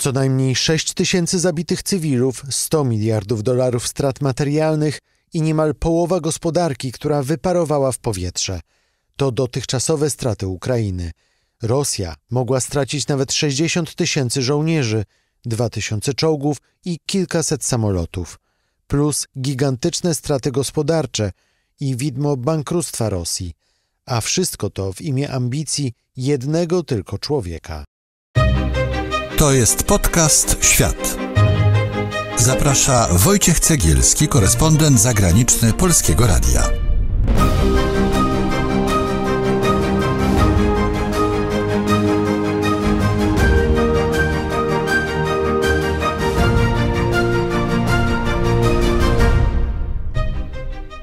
Co najmniej 6 tysięcy zabitych cywilów, 100 miliardów dolarów strat materialnych i niemal połowa gospodarki, która wyparowała w powietrze. To dotychczasowe straty Ukrainy. Rosja mogła stracić nawet 60 tysięcy żołnierzy, 2000 czołgów i kilkaset samolotów. Plus gigantyczne straty gospodarcze i widmo bankructwa Rosji. A wszystko to w imię ambicji jednego tylko człowieka. To jest podcast Świat. Zaprasza Wojciech Cegielski, korespondent zagraniczny Polskiego Radia.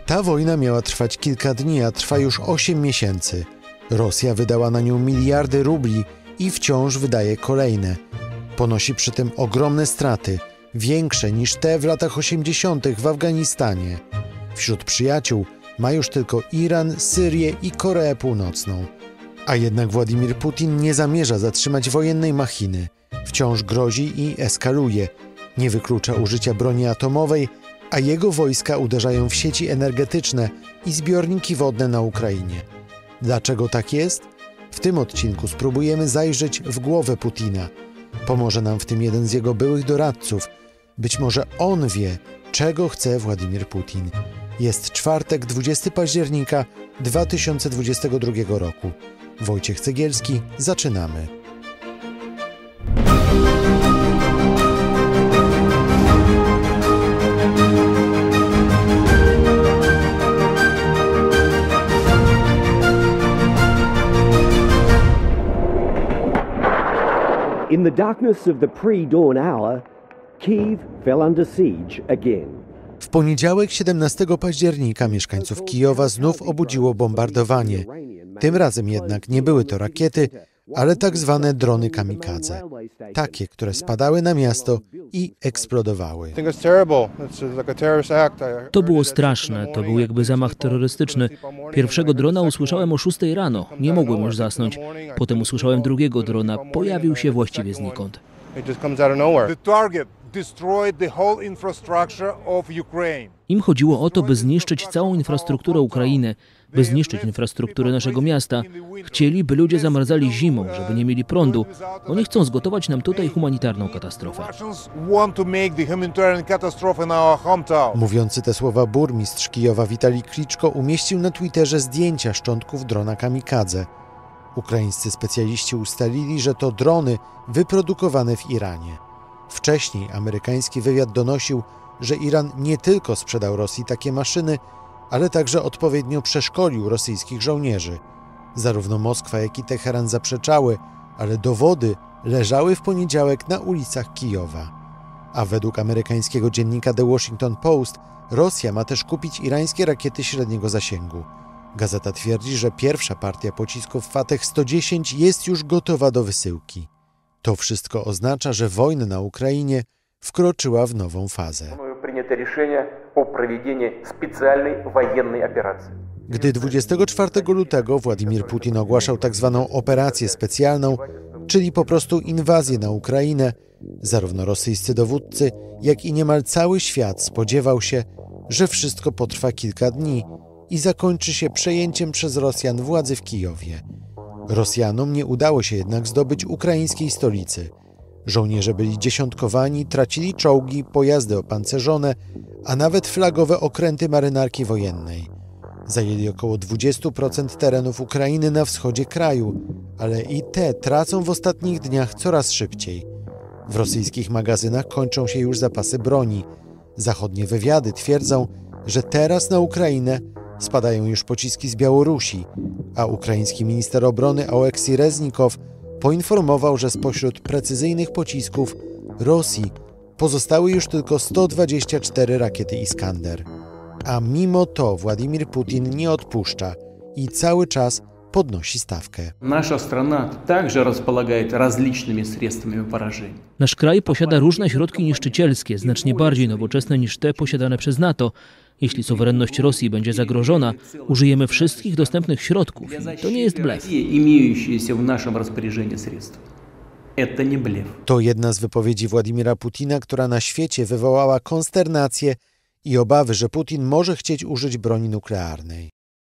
Ta wojna miała trwać kilka dni, a trwa już 8 miesięcy. Rosja wydała na nią miliardy rubli i wciąż wydaje kolejne. Ponosi przy tym ogromne straty, większe niż te w latach 80. w Afganistanie. Wśród przyjaciół ma już tylko Iran, Syrię i Koreę Północną. A jednak Władimir Putin nie zamierza zatrzymać wojennej machiny. Wciąż grozi i eskaluje. Nie wyklucza użycia broni atomowej, a jego wojska uderzają w sieci energetyczne i zbiorniki wodne na Ukrainie. Dlaczego tak jest? W tym odcinku spróbujemy zajrzeć w głowę Putina. Pomoże nam w tym jeden z jego byłych doradców. Być może on wie, czego chce Władimir Putin. Jest czwartek, 20 października 2022 roku. Wojciech Cegielski, zaczynamy. In the darkness of the pre-dawn hour, Kiev fell under siege again. W poniedziałek 17 października mieszkańców Kijowa znów obudziło bombardowanie. Tym razem jednak nie były to rakiety, ale tak zwane drony kamikadze. Takie, które spadały na miasto i eksplodowały. To było straszne, to był jakby zamach terrorystyczny. Pierwszego drona usłyszałem o 6 rano, nie mogłem już zasnąć. Potem usłyszałem drugiego drona, pojawił się właściwie znikąd. Im chodziło o to, by zniszczyć całą infrastrukturę Ukrainy, by zniszczyć infrastrukturę naszego miasta. Chcieli, by ludzie zamarzali zimą, żeby nie mieli prądu. Oni chcą zgotować nam tutaj humanitarną katastrofę. Mówiący te słowa burmistrz Kijowa Witali Kliczko umieścił na Twitterze zdjęcia szczątków drona kamikadze. Ukraińscy specjaliści ustalili, że to drony wyprodukowane w Iranie. Wcześniej amerykański wywiad donosił, że Iran nie tylko sprzedał Rosji takie maszyny, ale także odpowiednio przeszkolił rosyjskich żołnierzy. Zarówno Moskwa, jak i Teheran zaprzeczały, ale dowody leżały w poniedziałek na ulicach Kijowa. A według amerykańskiego dziennika The Washington Post Rosja ma też kupić irańskie rakiety średniego zasięgu. Gazeta twierdzi, że pierwsza partia pocisków Fateh 110 jest już gotowa do wysyłki. To wszystko oznacza, że wojna na Ukrainie wkroczyła w nową fazę. Gdy 24 lutego Władimir Putin ogłaszał tzw. operację specjalną, czyli po prostu inwazję na Ukrainę, zarówno rosyjscy dowódcy, jak i niemal cały świat spodziewał się, że wszystko potrwa kilka dni i zakończy się przejęciem przez Rosjan władzy w Kijowie. Rosjanom nie udało się jednak zdobyć ukraińskiej stolicy. Żołnierze byli dziesiątkowani, tracili czołgi, pojazdy opancerzone, a nawet flagowe okręty marynarki wojennej. Zajęli około 20% terenów Ukrainy na wschodzie kraju, ale i te tracą w ostatnich dniach coraz szybciej. W rosyjskich magazynach kończą się już zapasy broni. Zachodnie wywiady twierdzą, że teraz na Ukrainę spadają już pociski z Białorusi, a ukraiński minister obrony Oleksij Reznikow poinformował, że spośród precyzyjnych pocisków Rosji pozostały już tylko 124 rakiety Iskander. A mimo to Władimir Putin nie odpuszcza i cały czas podnosi stawkę. Nasz kraj posiada różne środki niszczycielskie, znacznie bardziej nowoczesne niż te posiadane przez NATO. Jeśli suwerenność Rosji będzie zagrożona, użyjemy wszystkich dostępnych środków. I to nie jest blef. To jedna z wypowiedzi Władimira Putina, która na świecie wywołała konsternację i obawy, że Putin może chcieć użyć broni nuklearnej.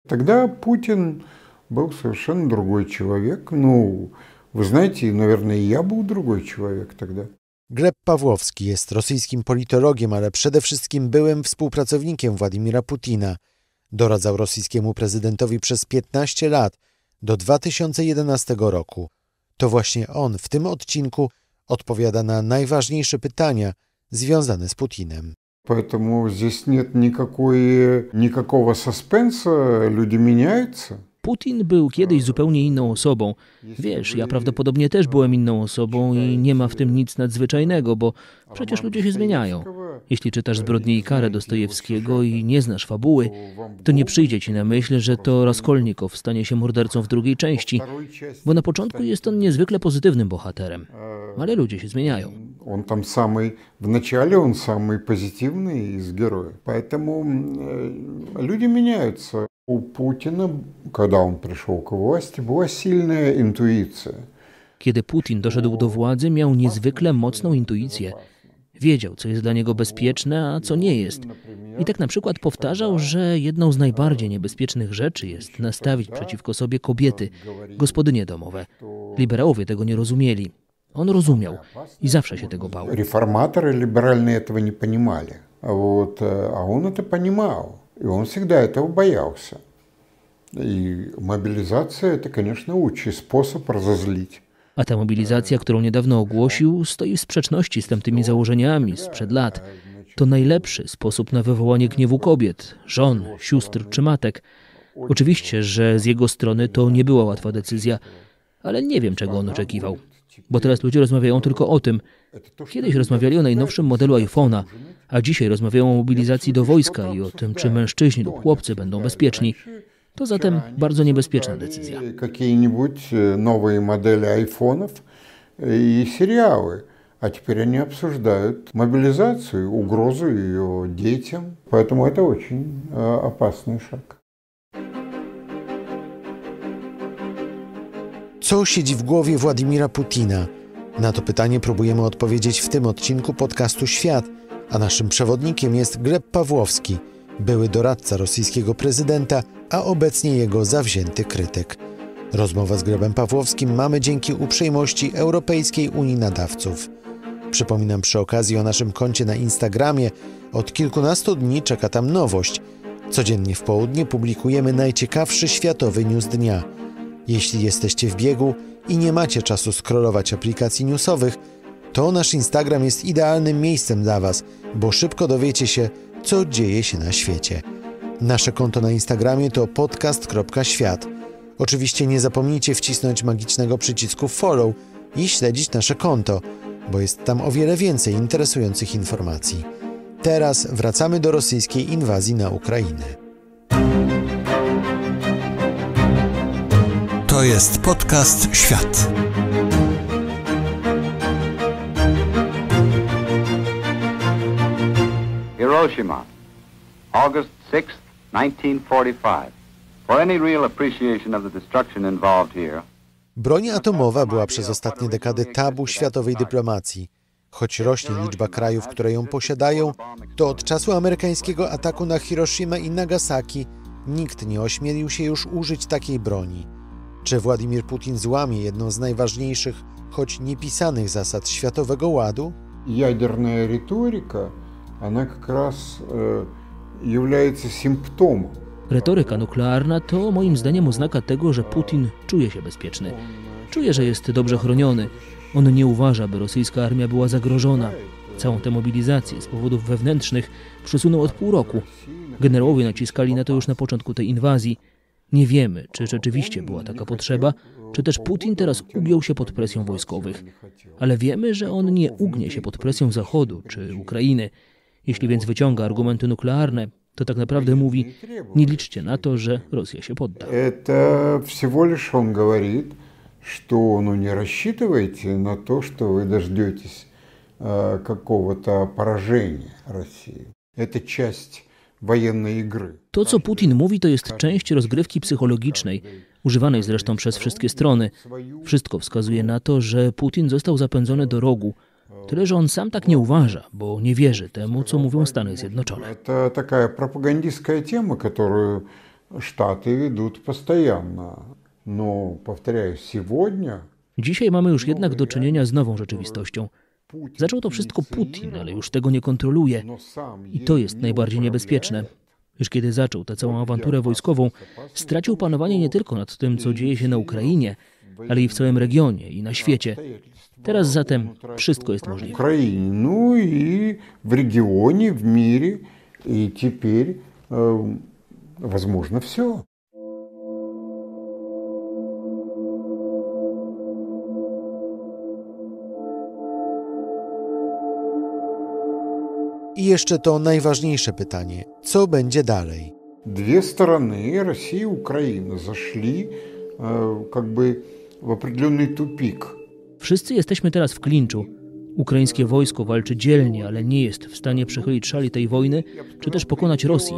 Тогда Путин был совершенно другой человек. Ну, вы знаете, наверное, я был другой человек тогда. Gleb Pawłowski jest rosyjskim politologiem, ale przede wszystkim byłym współpracownikiem Władimira Putina. Doradzał rosyjskiemu prezydentowi przez 15 lat, do 2011 roku. To właśnie on w tym odcinku odpowiada na najważniejsze pytania związane z Putinem. Putin był kiedyś zupełnie inną osobą. Wiesz, ja prawdopodobnie też byłem inną osobą i nie ma w tym nic nadzwyczajnego, bo przecież ludzie się zmieniają. Jeśli czytasz Zbrodnię i karę Dostojewskiego i nie znasz fabuły, to nie przyjdzie ci na myśl, że to Raskolnikow stanie się mordercą w drugiej części, bo na początku jest on niezwykle pozytywnym bohaterem, ale ludzie się zmieniają. On tam samej, w начале on samej pozytywny jest героя. Поэтому ludzie zmieniają się. U Putina, kiedy on przyszedł do władzy, była silna intuicja. Kiedy Putin doszedł do władzy, miał niezwykle mocną intuicję. Wiedział, co jest dla niego bezpieczne, a co nie jest. I tak na przykład powtarzał, że jedną z najbardziej niebezpiecznych rzeczy jest nastawić przeciwko sobie kobiety, gospodynie domowe. Liberałowie tego nie rozumieli. On rozumiał i zawsze się tego bał. Reformatorzy liberalni tego nie rozumieli, a on to rozumiał. I on zawsze tego bał się. I mobilizacja to, конечно, лучший sposób rozezlić. A ta mobilizacja, którą niedawno ogłosił, stoi w sprzeczności z tamtymi założeniami sprzed lat. To najlepszy sposób na wywołanie gniewu kobiet, żon, sióstr czy matek. Oczywiście, że z jego strony to nie była łatwa decyzja, ale nie wiem, czego on oczekiwał. Bo teraz ludzie rozmawiają tylko o tym. Kiedyś rozmawiali o najnowszym modelu iPhone'a, a dzisiaj rozmawiają o mobilizacji do wojska i o tym, czy mężczyźni lub chłopcy będą bezpieczni. To zatem bardzo niebezpieczna decyzja. Jakieś nowe modele iPhone'ów i serialy, a teraz oni obsуждają mobilizację, ugrozę jej dzieciom, dlatego to bardzo opasny szok. Co siedzi w głowie Władimira Putina? Na to pytanie próbujemy odpowiedzieć w tym odcinku podcastu Świat, a naszym przewodnikiem jest Gleb Pawłowski, były doradca rosyjskiego prezydenta, a obecnie jego zawzięty krytyk. Rozmowę z Glebem Pawłowskim mamy dzięki uprzejmości Europejskiej Unii Nadawców. Przypominam przy okazji o naszym koncie na Instagramie. Od kilkunastu dni czeka tam nowość. Codziennie w południe publikujemy najciekawszy światowy news dnia. Jeśli jesteście w biegu i nie macie czasu scrollować aplikacji newsowych, to nasz Instagram jest idealnym miejscem dla Was, bo szybko dowiecie się, co dzieje się na świecie. Nasze konto na Instagramie to podcast.świat. Oczywiście nie zapomnijcie wcisnąć magicznego przycisku follow i śledzić nasze konto, bo jest tam o wiele więcej interesujących informacji. Teraz wracamy do rosyjskiej inwazji na Ukrainę. To jest podcast Świat. Hiroshima, August 6, 1945. For any real appreciation of the destruction involved here. Broń atomowa była przez ostatnie dekady tabu światowej dyplomacji. Choć rośnie liczba krajów, które ją posiadają, to od czasu amerykańskiego ataku na Hiroszimę i Nagasaki nikt nie ośmielił się już użyć takiej broni. Czy Władimir Putin złamie jedną z najważniejszych, choć niepisanych zasad światowego ładu? Ядерная риторика, она как раз является симптомом. Retoryka nuklearna to moim zdaniem oznaka tego, że Putin czuje się bezpieczny. Czuje, że jest dobrze chroniony. On nie uważa, by rosyjska armia była zagrożona. Całą tę mobilizację z powodów wewnętrznych przesunął od pół roku. Generałowie naciskali na to już na początku tej inwazji. Nie wiemy, czy rzeczywiście była taka potrzeba, czy też Putin teraz ugiął się pod presją wojskowych. Ale wiemy, że on nie ugnie się pod presją Zachodu czy Ukrainy. Jeśli więc wyciąga argumenty nuklearne, to tak naprawdę mówi, nie liczcie na to, że Rosja się podda. To всего лишь on mówi, że nie рассчитывайте na to, że wy дождётесь какого-то поражения Rosji. To część. To, co Putin mówi, to jest część rozgrywki psychologicznej, używanej zresztą przez wszystkie strony. Wszystko wskazuje na to, że Putin został zapędzony do rogu. Tyle, że on sam tak nie uważa, bo nie wierzy temu, co mówią Stany Zjednoczone. To taka propagandistska tema, którą Sztaty idą постоянно. No, powtarzam, dzisiaj mamy już jednak do czynienia z nową rzeczywistością. Zaczął to wszystko Putin, ale już tego nie kontroluje. I to jest najbardziej niebezpieczne. Już kiedy zaczął tę całą awanturę wojskową, stracił panowanie nie tylko nad tym, co dzieje się na Ukrainie, ale i w całym regionie i na świecie. Teraz zatem wszystko jest możliwe. Ukrainie, no i w regionie, w мире i teraz возможно все. I jeszcze to najważniejsze pytanie. Co będzie dalej? Dwie strony, Rosja i Ukraina, zaszli jakby w określony tupik. Wszyscy jesteśmy teraz w klinczu. Ukraińskie wojsko walczy dzielnie, ale nie jest w stanie przechylić szali tej wojny, czy też pokonać Rosji,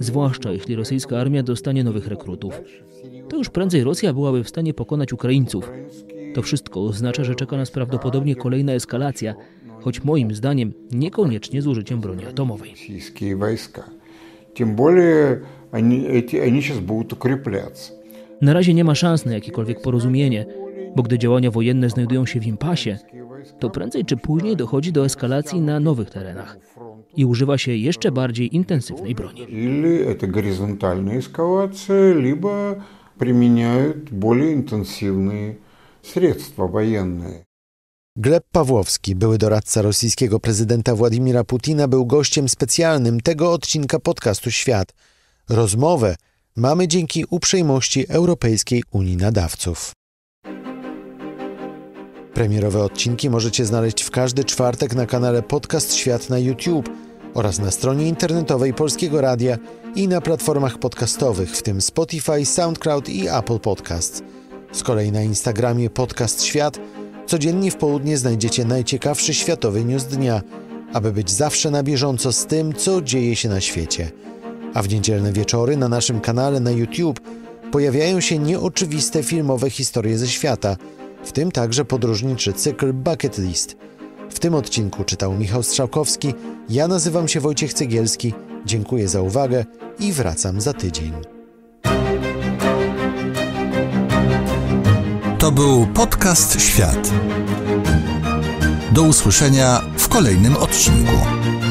zwłaszcza jeśli rosyjska armia dostanie nowych rekrutów. To już prędzej Rosja byłaby w stanie pokonać Ukraińców. To wszystko oznacza, że czeka nas prawdopodobnie kolejna eskalacja, choć moim zdaniem niekoniecznie z użyciem broni atomowej. Rosyjskie wojska. Tym bardziej oni teraz będą ukrywać. Na razie nie ma szans na jakiekolwiek porozumienie, bo gdy działania wojenne znajdują się w impasie, to prędzej czy później dochodzi do eskalacji na nowych terenach i używa się jeszcze bardziej intensywnej broni. Или это горизонтальная эскалация, либо применяют более интенсивные средства военные. Gleb Pawłowski, były doradca rosyjskiego prezydenta Władimira Putina, był gościem specjalnym tego odcinka podcastu Świat. Rozmowę mamy dzięki uprzejmości Europejskiej Unii Nadawców. Premierowe odcinki możecie znaleźć w każdy czwartek na kanale Podcast Świat na YouTube oraz na stronie internetowej Polskiego Radia i na platformach podcastowych, w tym Spotify, SoundCloud i Apple Podcasts. Z kolei na Instagramie Podcast Świat codziennie w południe znajdziecie najciekawszy światowy news dnia, aby być zawsze na bieżąco z tym, co dzieje się na świecie. A w niedzielne wieczory na naszym kanale na YouTube pojawiają się nieoczywiste filmowe historie ze świata, w tym także podróżniczy cykl Bucket List. W tym odcinku czytał Michał Strzałkowski, ja nazywam się Wojciech Cegielski, dziękuję za uwagę i wracam za tydzień. To był podcast Świat. Do usłyszenia w kolejnym odcinku.